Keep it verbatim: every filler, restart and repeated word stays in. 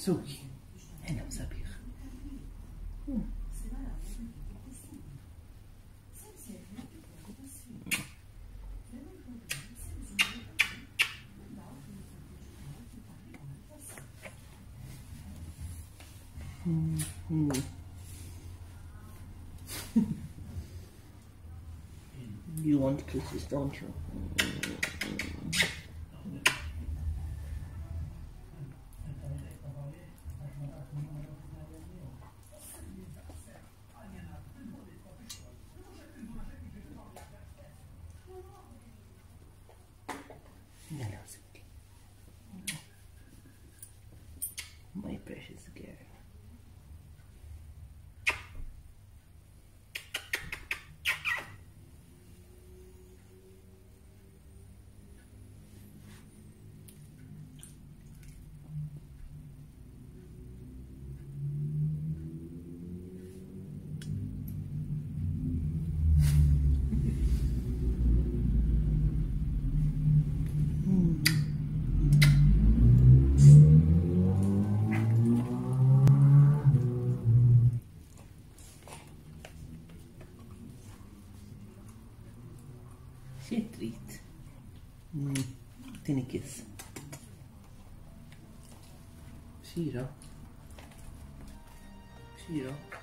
زوجي أنا وصبيغ. You want kisses, don't you? My precious girl. Shit, mm. Tinnikis. Syra. Syra.